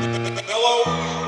Hello.